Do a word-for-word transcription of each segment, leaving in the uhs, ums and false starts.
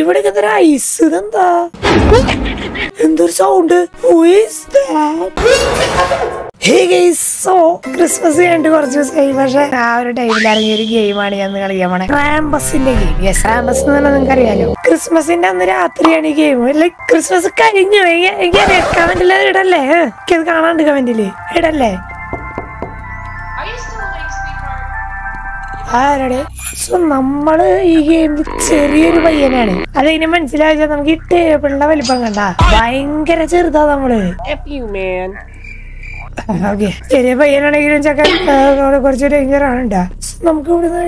ഇവിടേക്ക് എത്ര ഐസ് എന്താ എന്തൊരു sound who is that hey guys so Christmas ആയിട്ട് കുറച്ച് ദിവസമായി പക്ഷേ ആ ഒരു ടൈമിൽ ഇറങ്ങിയ ഒരു ഗെയിമാണ് ഞാൻ കളിക്കാൻ പോണേ ക്രാമ്പസിന്റെ ഗെയിം യെസ് ക്രാമ്പസ് എന്ന് പറഞ്ഞാൽ നിങ്ങൾക്ക് അറിയാലോ ക്രിസ്മസിന്റെ അന്ന് രാത്രിയാണ് ഈ ഗെയിം ലൈക്ക് ക്രിസ്മസ് കഴിഞ്ഞു എനിക്ക് കമന്റിൽ ഇടല്ലേ എനിക്കത് കാണാണ്ട് കമന്റിൽ ഇടല്ലേ ആരടെ സോ നമ്മള് ഈ ഗെയിമിൽ ചെറിയൊരു പയ്യനാണ് അതിനെ മനസ്സിലായ നമുക്ക് ഈ ടേബിളിന്റെ വലിപ്പം കണ്ട ഭയങ്കര ചെറുതാ നമ്മള് ഓക്കെ ചെറിയ പയ്യനാണെങ്കിലും ചക്കൻ കുറച്ച് ഡേഞ്ചർ ആണ് ഉണ്ടാ നമുക്ക് ഇവിടുന്ന്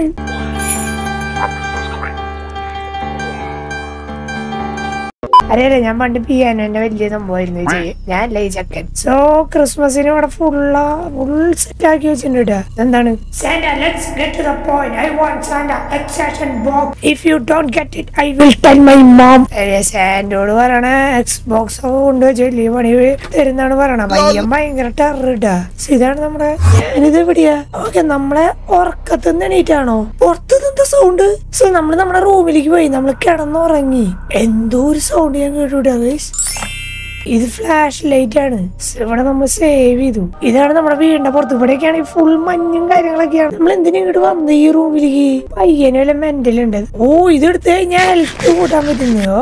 അറിയാലേ ഞാൻ പണ്ട് പിയാനോ എന്റെ വലിയ സംഭവമായിരുന്നു ചെയ്യും ഞാനല്ല ഈ ചക്കൻ സോ ക്രിസ്മസിന് ഇവിടെ ഫുള്ള ഫുൾ സെറ്റ് ആക്കി വെച്ചിട്ടുണ്ട് കേട്ടോ എന്താണ് Santa let's get to the point I want Santa exaction box if you don't get it I will tell my mom സാന്റോട് പറയണ എക്സ് ബോക്സ് കൊണ്ടുവച്ചില്ലേ പണി തരുന്നാണ് പറയണ പയ്യൻ ഭയങ്കര ടെററിട്ടാ ഇതാണ് നമ്മുടെ ഞാനിത് എവിടെയാ ഓക്കെ നമ്മളെ ഉറക്കത്തിന്ന് എണീറ്റാണോ പുറത്തുനിന്ന് സൗണ്ട് സോ നമ്മള് നമ്മുടെ റൂമിലേക്ക് പോയി നമ്മൾ കിടന്നുറങ്ങി എന്തോ ഒരു സൗണ്ട് ഇത് ഫ്ലാഷ് ലൈറ്റ് ആണ് ഇവിടെ നമ്മൾ സേവ് ചെയ്തു ഇതാണ് നമ്മുടെ വീടിന്റെ പുറത്ത് ഇവിടെയൊക്കെയാണ് ഫുൾ മഞ്ഞും കാര്യങ്ങളൊക്കെയാണ് നമ്മൾ എന്തിനാ ഇങ്ങോട്ട് വന്നത് ഈ റൂമിലേക്ക് പയ്യന് വല്ല മെന്റൽ ഉണ്ട് ഓ ഇതെടുത്ത് കഴിഞ്ഞാൽ ഹെൽത്ത് കൂട്ടാൻ പറ്റുന്നോ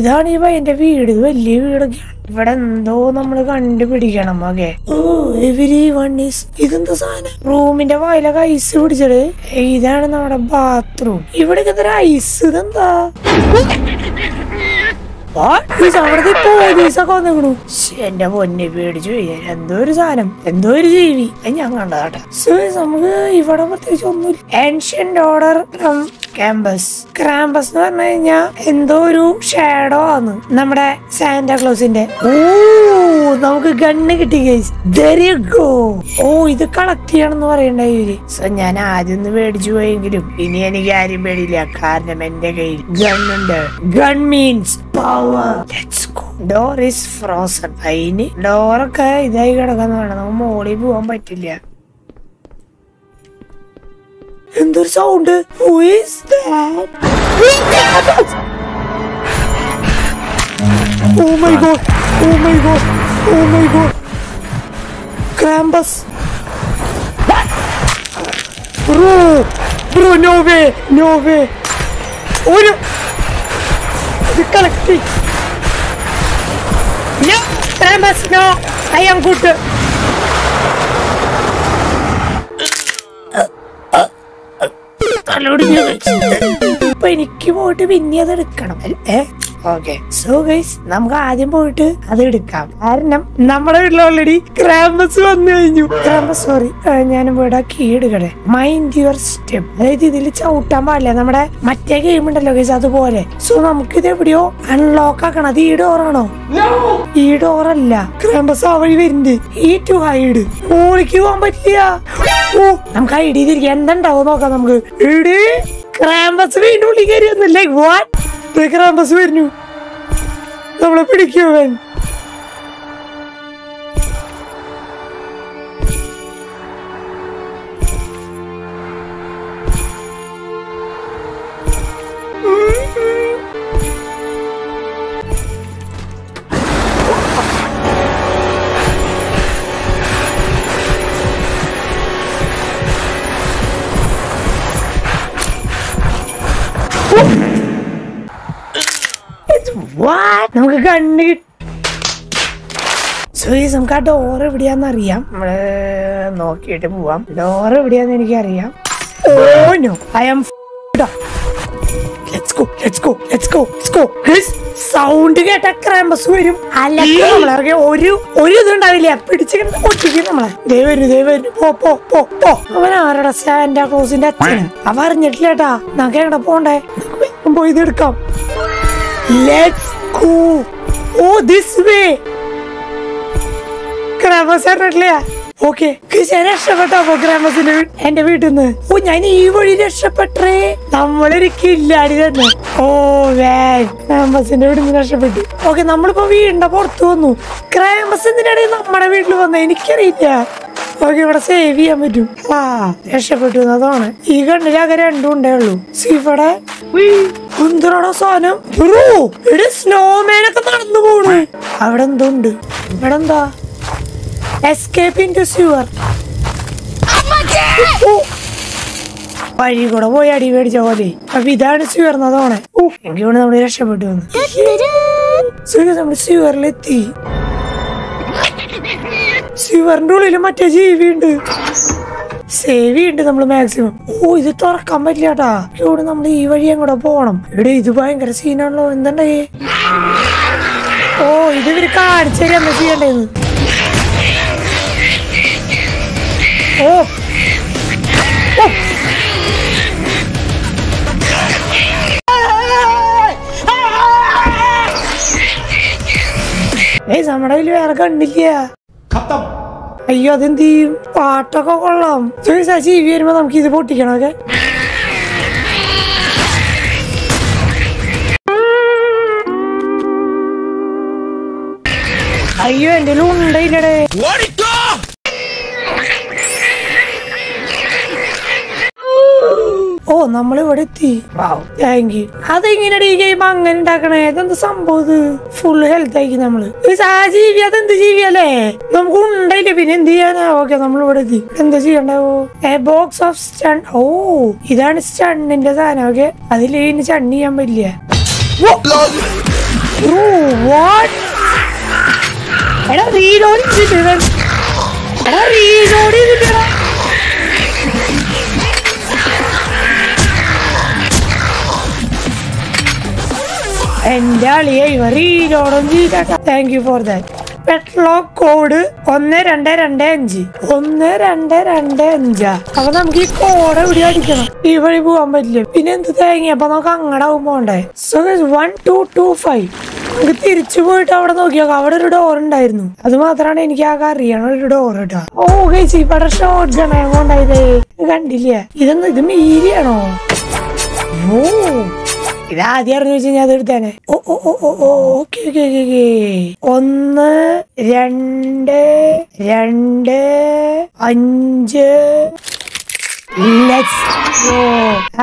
ഇതാണ് ഈ പയ്യന്റെ വീട് വലിയ വീടൊക്കെയാണ് ഇവിടെ എന്തോ നമ്മള് കണ്ടുപിടിക്കണം okay oh every one is ഇതെന്താ സാധനം റൂമിന്റെ വായിലൊക്കെ ഐസ് പിടിച്ചത് ഇതാണ് നമ്മുടെ ബാത്റൂം ഇവിടെയൊക്കെ എന്തൊരു ഐസ് ഇതെന്താ അവിടത്തെ പോലീസൊക്കെ വന്നിക്കണു എന്റെ പൊന്നെ പേടിച്ചു എന്തോ ഒരു സാധനം എന്തോ ഒരു ജീവി ഞാൻ കണ്ടതാട്ടെ സോ നമുക്ക് ഇവിടെ പ്രത്യേകിച്ച് ഒന്നും ഏൻഷ്യന്റ് ഓർഡർ ക്രാമ്പസ് ക്രാമ്പസ് എന്ന് പറഞ്ഞു കഴിഞ്ഞാ എന്തോ ഒരു ഷാഡോ ആണ് നമ്മുടെ സാന്റാക്ലോസിന്റെ ഓ നമുക്ക് ഗണ്ണ് കിട്ടി ഗോ ഓ ഇത് കളക്ട് ചെയ്യണമെന്ന് പറയണ്ടായി ഇവര് സോ ഞാൻ ആദ്യം ഒന്ന് മേടിച്ചു പോയെങ്കിലും ഇനി എനിക്ക് ആരും പേടിയില്ല കാരണം എന്റെ കയ്യിൽ ഗണ്ണുണ്ട് gun means let's go door is frozen അതിന് ഡോറൊക്കെ ഇതായി കിടക്കുന്ന വേണം നമുക്ക് മോളിൽ പോവാൻ പറ്റില്ല എന്തൊരു sound who is that oh my god oh my god oh my god Krampus bro bro no way no way ഒരു ഇത് collect no Krampus no I am good അപ്പൊ എനിക്ക് പോയിട്ട് പിന്നെ അത് എടുക്കണം ഏ ഓക്കെ സോ ഗൈസ് നമുക്ക് ആദ്യം പോയിട്ട് അത് എടുക്കാം കാരണം നമ്മുടെ വീട്ടിൽ ഓൾറെഡി ക്രാമ്പസ് വന്നു കഴിഞ്ഞു ക്രാമ്പസ് സോറി ഞാനും പോയിട്ട് ആ കീ എടുക്കണേ മൈൻഡ് യുവർ സ്റ്റെപ്പ് അതായത് ഇതിൽ ചവിട്ടാൻ പാടില്ല നമ്മുടെ മറ്റേ ഗെയിം ഉണ്ടല്ലോ ഗൈസ് അതുപോലെ സോ നമുക്കിത് എവിടെയോ അൺലോക്ക് ആക്കണം അത് ഈ ഡോറാണോ ഈ ഡോറല്ല ക്രാമ്പസ് ആ വഴി വരുന്നുണ്ട് ഈ ടു ഹൈഡ് മോളിക്ക് പോകാൻ പറ്റില്ല ഓ നമുക്ക് ഹൈഡ് ചെയ്തിരിക്കാം എന്തുണ്ടാവും നോക്കാം നമുക്ക് ഇവിടെ ക്രാമ്പസ് വീണ്ടും ഉള്ളിൽ കയറി വന്നില്ലേ വാട്ട് ക്രാമ്പസ് വരുന്നു നമ്മളെ പിടിക്കുവൻ നമുക്ക് കണ്ണ് കിട്ടി സോസ് നമുക്ക് ആ ഡോർ എവിടെയാന്ന് അറിയാം നമ്മള് നോക്കിയിട്ട് പോവാം ഡോർ എവിടെയാന്ന് എനിക്കറിയാം oh no I am let's go let's go let's go let's go guys sound കേട്ട ക്രാമ്പസ് വരും അല്ലെങ്കിൽ നമ്മളെ ഒരു ഒരു ഇതുണ്ടാവില്ല പിടിച്ചിട്ട് ഒട്ടിക്കും നമ്മളെ ദൈവം ദൈവം പോ പോ പോ പോ അവൻ ആരുടെ സാന്റാക്ലോസിന്റെ അച്ഛന് അവ അറിഞ്ഞിട്ടില്ല കേട്ടാ നമുക്ക് എവിടെ പോണ്ടേ പോയി ഇതെടുക്കാം Let's go. Oh, this way. Krampus attacked. Okay. Guys, I രക്ഷപ്പെട്ടു Krampus ന്റെ എന്റെ വീട്ടിൽ നിന്ന്. ഓ ഞാൻ ഈ വഴി രക്ഷപ്പെട്ടേ. നമ്മളൊരു കില്ലാടി തന്നെ. ഓ വേൻ Krampus ന്റെ വീട്ടിൽ നിന്ന് രക്ഷപ്പെട്ടു. ഓക്കെ നമ്മളിപ്പോ വീടിന്റെ പുറത്ത് വന്നു. Krampus എന്തിനാണ് നമ്മുടെ വീട്ടിൽ വന്നത് എനിക്കറിയില്ല. ഓക്കെ ഇവിടെ സേവ് ചെയ്യാൻ പറ്റും ആ രക്ഷപ്പെട്ടു അതാണ് ഈ കണ്ണിലാകെ രണ്ടും ഉണ്ടായുള്ളൂ ഇവിടെ എന്തിനാണോ സാധനം? ഇവിടെ സ്നോമാനൊക്കെ നടന്നു പോണു. അവിടെ എന്തുണ്ട്? ഇവിടെ എന്താ? Escape into sewer. വഴി കൂടെ പോയി അടി മേടിച്ച പോലെ. അപ്പൊ ഇതാണ് സ്യൂവർന്നതോണെ. എനിക്ക് വേണം നമ്മള് രക്ഷപ്പെട്ടു വന്നു. സൂര്യ നമ്മള് സ്യൂവറിലെത്തി. സ്യൂവറിന്റെ ഉള്ളില് മറ്റേ ജീവിയുണ്ട്. സേവ് ചെയ്യണ്ട് നമ്മള് മാക്സിമം. ഓ ഇത് തുറക്കാൻ പറ്റില്ല കേട്ടാ. ഇവിടെ നമ്മള് ഈ വഴിയും കൂടെ പോകണം. ഇവിടെ ഇത് ഭയങ്കര സീനാണല്ലോ. എന്തണ്ടേ? ഓ ഇത് ഇവര് കാണിച്ചേരി അമ്മ ചെയ്യണ്ടേന്ന്. ഓ ഏയ് നമ്മുടെ കയ്യിൽ വേറെ കണ്ടില്ല. അയ്യോ അതെന്ത് ചെയ്യും? പാട്ടൊക്കെ കൊള്ളാം. ശശി ഇവി വരുമ്പോ നമുക്ക് ഇത് പൊട്ടിക്കണം. ഓക്കെ അയ്യോ എന്റെ ഉണ്ടായില്ലേ. ഓ നമ്മളിവിടെ എത്തി. Thank you. അതെങ്ങനെയാണ് ഈ ഗെയിം അങ്ങനെ ഉണ്ടാക്കണേ? അതെന്താ സംഭവം? ഫുൾ ഹെൽത്ത് ആക്കി നമ്മള്. ജീവി അതെന്ത് ജീവിയല്ലേ? നമുക്ക് ഉണ്ടായില്ല പിന്നെ എന്ത് ചെയ്യാനാ? ഓക്കെ നമ്മളിവിടെ എത്തി. എന്താ ചെയ്യണ്ടാവോ? A box of stun. ഓ ഇതാണ് സ്റ്റണ്ണിന്റെ സാധനം. ഓക്കെ അതിൽ ഇനി സ്റ്റൺ ചെയ്യാൻ പറ്റില്ല. എന്റെ ആളിയെ ഇവ റീലോഡും ചെയ്തേക്കാം. Thank you for that. Padlock code ഒന്ന് രണ്ട് രണ്ട് അഞ്ച്. ഒന്ന് രണ്ട് രണ്ട് അഞ്ചാ. അപ്പൊ നമുക്ക് ഈ കോഡ് എവിടെ അടിക്കണം? ഈ വഴി പോവാൻ പറ്റില്ല. പിന്നെ എന്ത് തേങ്ങി. അപ്പൊ നമുക്ക് അങ്ങടെ പോകണ്ടേ? So one two two five. നമുക്ക് തിരിച്ചു പോയിട്ട് അവിടെ നോക്കിയോക്കാം. അവിടെ ഒരു ഡോർ ഉണ്ടായിരുന്നു. അത് മാത്രമാണ് എനിക്ക് ആകെ അറിയണം. ഒരു ഡോർ ഇട്ടാ. ഓ ഗൈസ് ഇവിടെ ഷോർട്ട് ഗൺ എങ്ങോണ്ടായതേ കണ്ടില്ല. ഇതെന്താ? ഇത് മീരിയാണോ? ഓ ഇതാദ്യം അറിഞ്ഞു വെച്ച് കഴിഞ്ഞാൽ അതെടുത്തേനെ. ഓ ഓ ഓ ഓ ഓ ഓക്കെ ഓക്കെ ഓക്കെ ഓക്കെ ഒന്ന് രണ്ട് രണ്ട് അഞ്ച്.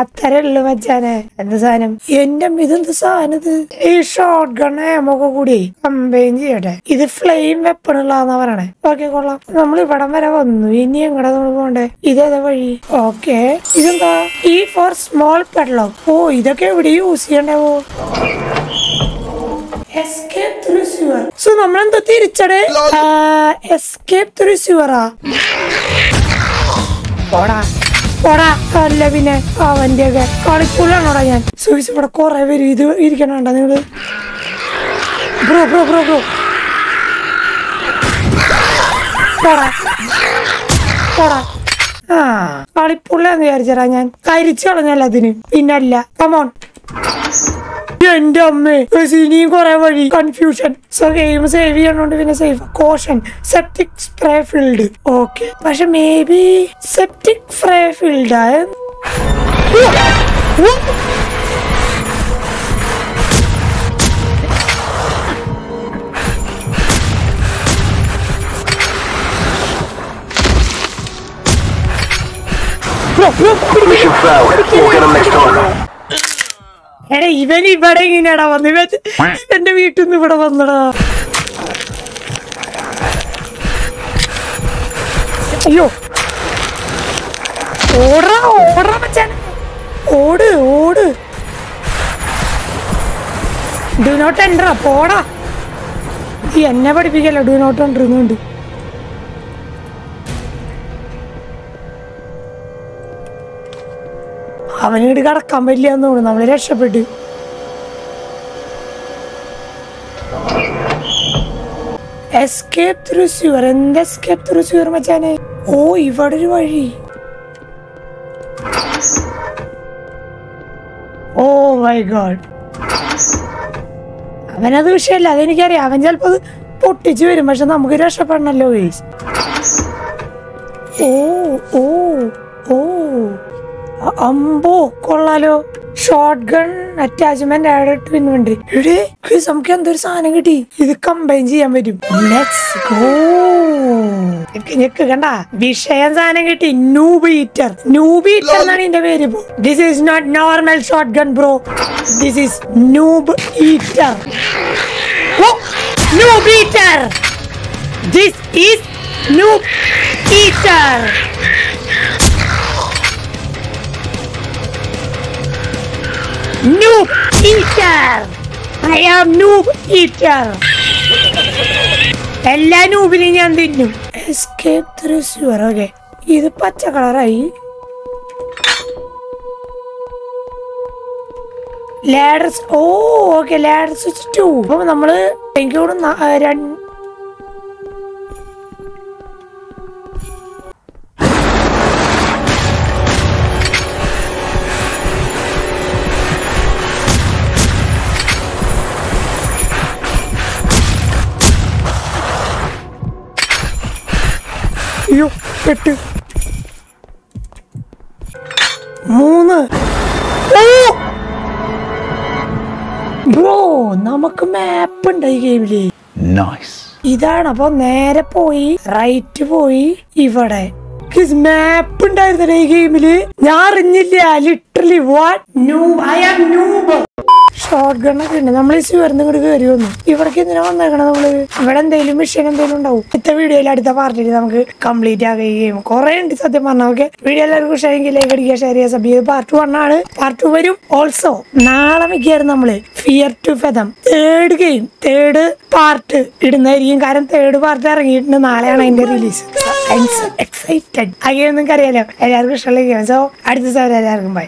അത്തരള്ളു മച്ചാനെ. എന്ത് സാധനം? എന്റെ ഇതെന്ത് സാധനം? ഈ ഷോർട്ട് ഗൺ ആമൊക്കെ കൂടി കമ്പൈൻ ചെയ്യട്ടെ. ഇത് ഫ്ലെയിം വെപ്പണുള്ളതാ പറയണേ. ഓക്കെ കൊള്ളാം. നമ്മൾ ഇവിടം വരെ വന്നു. ഇനി എങ്ങടെ നമ്മൾ പോണ്ടേ? ഇതേതാ വഴി? ഓക്കെ ഇതെന്താ? ഈ ഫോർ സ്മോൾ പെഡ്ലോക്ക്. ഓ ഇതൊക്കെ എവിടെ യൂസ് ചെയ്യണ്ടാവോ? Escape through sewer. സോ നമ്മളെന്താ തിരിച്ചടേ? Escape through സ്യൂവറാ. പോടാ പോടാ. അല്ല പിന്നെ അവന്റെ ഒക്കെ കളിക്കൂലാണോടാ ഞാൻ. സൂയിസ് ഇവിടെ കൊറേ പേര് ഇത് ഇരിക്കണണ്ട. നിങ്ങള് ബ്രോ ബ്രോ ബ്രോ ബ്രോ പോടാ പോടാ. ആ കളിപ്പുള്ളന്ന് വിചാരിച്ചടാ ഞാൻ. കരിച്ചു കളഞ്ഞല്ല അതിന്. പിന്നല്ല കമോൺ. എന്റെ അമ്മേ ഇനിയും കൊറേ വഴി കൺഫ്യൂഷൻ. സോ ഗെയിം സേവ് ചെയ്യണോണ്ട് പിന്നെ safe. Caution septic spray field. Okay പക്ഷെ may be septic spray field ആയ എടാ ഇവൻ ഇവിടെ ഇങ്ങനെയാടാ വന്ന്. ഇവൻ എന്റെ വീട്ടിൽ നിന്ന് ഇവിടെ വന്നടാ. അയ്യോ ഓടാ ഓടാ മച്ചാൻ. ഓട് ഓട്. Do not enter. പോടാ. ഈ എന്നെ പഠിപ്പിക്കല്ലോ. ഡു നോട്ട് എൻ്റർ എന്നുണ്ട്. അവനിങ്ങോട്ട് കടക്കാൻ പറ്റില്ല എന്ന് തോന്നുന്നു. നമ്മള് രക്ഷപ്പെട്ട്. Escape through sewer. എന്ത് എസ്കേപ്പ് ത്രൂ സ്യൂവർ മച്ചാനെ? ഓ ഇവിടെ ഒരു വഴി. Oh my god. അവനത് വിഷയല്ല. അതെനിക്കറിയാം. അവൻ ചിലപ്പോ അത് പൊട്ടിച്ചു വരും. പക്ഷെ നമുക്ക് രക്ഷപ്പെടണല്ലോ. ഓ ഓ ഓ അമ്പോ കൊള്ളാലോ. shotgun attachment added to inventory. Today, quiz amke andar saanam kitti. Idu combine cheyan varum. Let's go. Nikku nikku kanda vishayam saanam kitti. Noob eater. Noob eater ennaanu inde peru. This is not normal shotgun, bro. This is noob eater. Oh, noob eater. This is noob eater. Noob Eater! I am Noob Eater! Ella noobini njan tinnu. Escape through sewer. Okay. Idu pacha color ayi. Ladders. Oh, okay. Ladder switch two. Appo nammal enkode two. Yok kötü. Muna. Oh! Bro, namak map undayi game-il. Nice. İdana appo nere poi, right poi, ivade. This map undayirunna ee game-il. Njan arinjilla literally what? Noob, I am noob. Shotgun ഒക്കെ ഉണ്ട്. നമ്മൾ ഈ വരുന്ന ഇങ്ങോട്ട് കയറി വന്നു. ഇവർക്ക് എന്തിനാ വന്നേക്കണത് നമ്മള്? ഇവിടെ എന്തെങ്കിലും മിഷൻ എന്തെങ്കിലും ഉണ്ടാവും. ഇത്ത വീഡിയോയിൽ അടുത്ത പാർട്ടിയിൽ നമുക്ക് കംപ്ലീറ്റ് ആകുകയും കുറെ ഉണ്ട് സത്യം പറഞ്ഞാൽ. ഓക്കെ, വീഡിയോ എല്ലാവർക്കും ഷെയർ ലൈക്ക് അടിക്കുക, ഷെയർ ചെയ്യുക, സബ് ചെയ്യുക. പാർട്ട് വൺ ആണ്, പാർട്ട് ടു വരും. ഓൾസോ നാളെ മിക്കായിരുന്നു നമ്മള് fear to fathom third game third part ഇടുന്നതായിരിക്കും. കാരണം തേർഡ് പാർട്ട് ഇറങ്ങിയിട്ടുണ്ട്, നാളെയാണ് അതിന്റെ release. I am so excited. ആ ഗെയിം നിങ്ങൾക്ക് അറിയാലോ. എല്ലാവർക്കും ഇഷ്ടമുള്ള ഗെയിം. സോ അടുത്ത ദിവസം എല്ലാവർക്കും ബൈ.